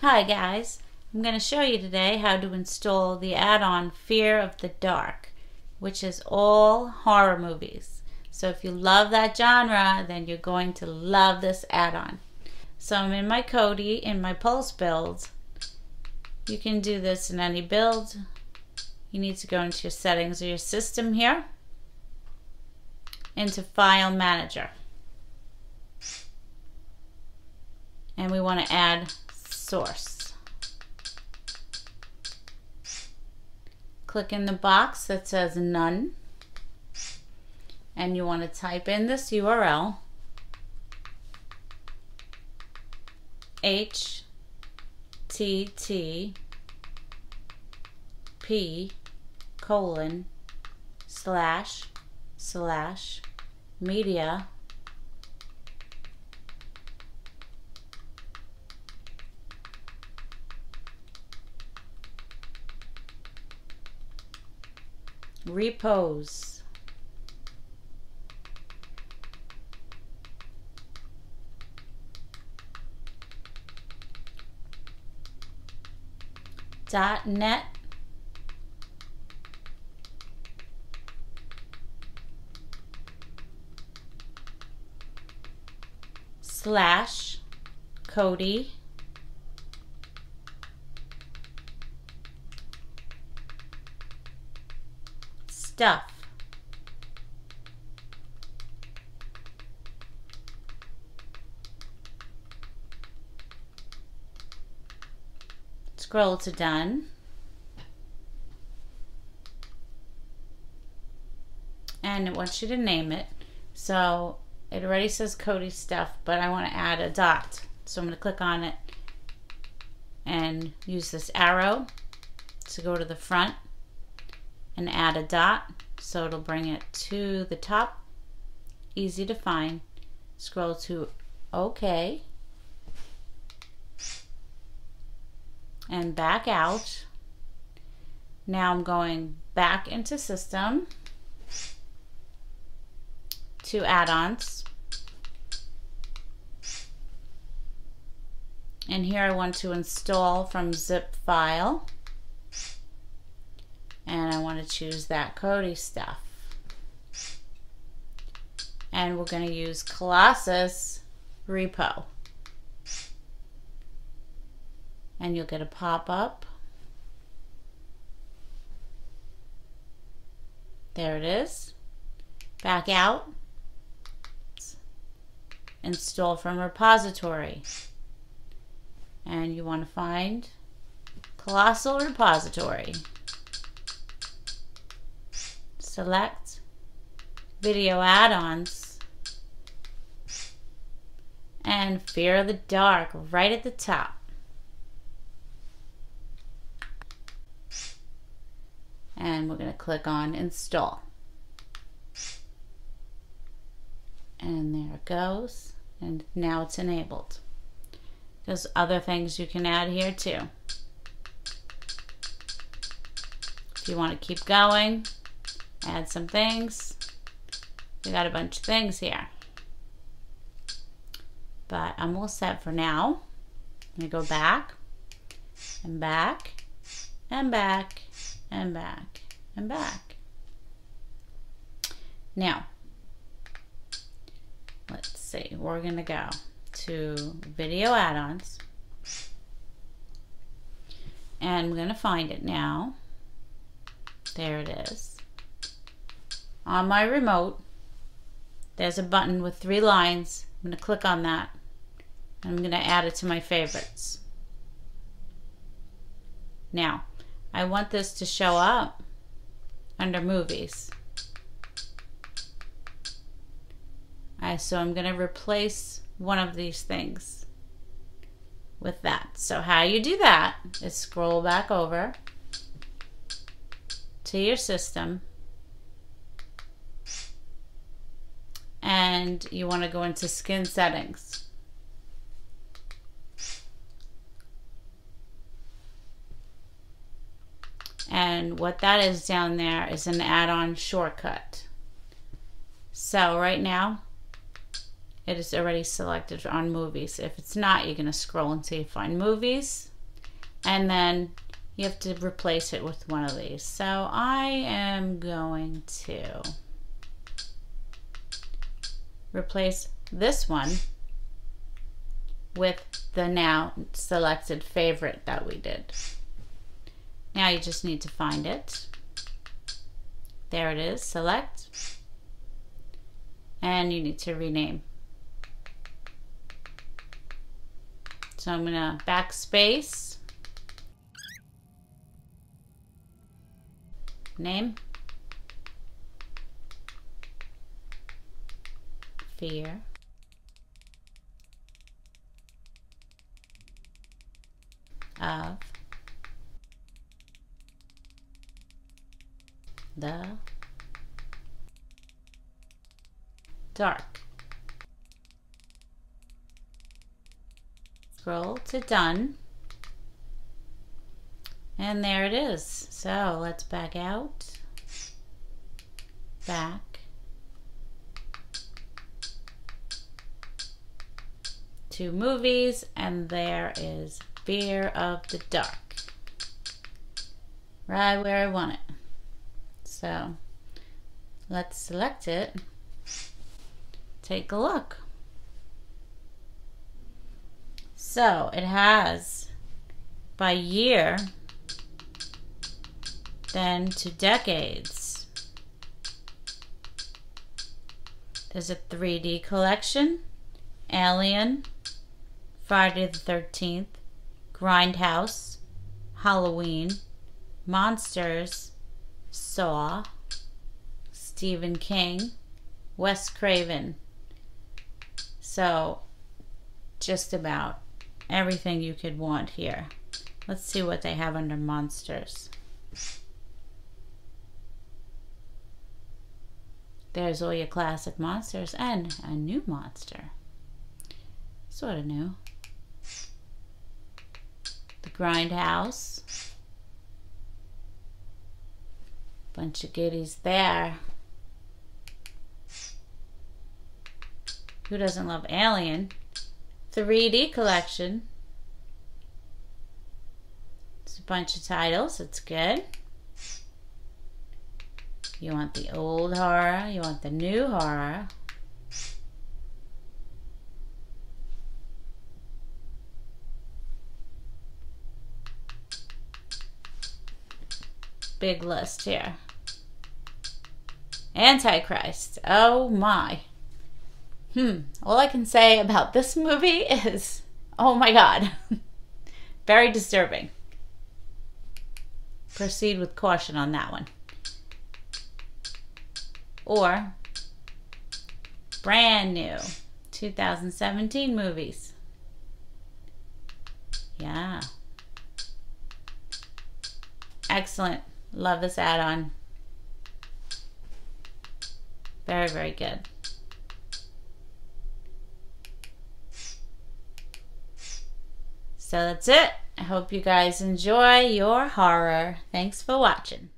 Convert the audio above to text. Hi guys, I'm going to show you today how to install the add-on Fear of the Dark, which is all horror movies. So if you love that genre, then you're going to love this add-on. So I'm in my Kodi, in my Pulse build. You can do this in any build. You need to go into your settings or your system here, into File Manager. And we want to add source. Click in the box that says none, and you want to type in this URL http://media.repos. .net/Kodi/stuff. Scroll to done, and it wants you to name it. So it already says Kodi stuff, but I want to add a dot, so I'm going to click on it and use this arrow to go to the front and add a dot, so it'll bring it to the top. Easy to find. Scroll to OK and back out. Now I'm going back into System to Add-ons, and here I want to install from zip file. And I want to choose that Kodi stuff. And we're going to use Colossus Repo. And you'll get a pop-up. There it is. Back out. Install from repository. And you want to find Colossus Repository. Select video add-ons and Fear of the Dark right at the top. And we're going to click on install. And there it goes. And now it's enabled. There's other things you can add here too. If you want to keep going, add some things. We got a bunch of things here, but I'm all set for now. I'm gonna go back and back and back and back and back. Now let's see, we're gonna go to video add-ons and we're gonna find it now. There it is. On my remote, there's a button with 3 lines. I'm going to click on that, and I'm going to add it to my favorites. Now, I want this to show up under movies. So I'm going to replace one of these things with that. So how you do that is scroll back over to your system. And you want to go into skin settings. And what that is down there is an add-on shortcut. So right now it is already selected on movies. If it's not, you're going to scroll until you find movies, and then you have to replace it with one of these. So I am going to replace this one with the now selected favorite that we did. Now you just need to find it. There it is, select, and you need to rename. So I'm gonna backspace, name, Fear of the Dark. Scroll to done, and there it is. So let's back out, back to movies, and there is Fear of the Dark right where I want it. So let's select it, take a look. So it has by year, then to decades. There's a 3D collection, Alien, Friday the 13th, Grindhouse, Halloween, Monsters, Saw, Stephen King, Wes Craven. So just about everything you could want here. Let's see what they have under monsters. There's all your classic monsters and a new monster. Sort of new. The Grindhouse. Bunch of goodies there. Who doesn't love Alien? 3D collection. It's a bunch of titles. It's good. You want the old horror. You want the new horror. Big list here. Antichrist. Oh my. All I can say about this movie is, oh my God. Very disturbing. Proceed with caution on that one. Or brand new 2017 movies. Yeah. Excellent. Love this add-on. Very, very good. So that's it. I hope you guys enjoy your horror. Thanks for watching.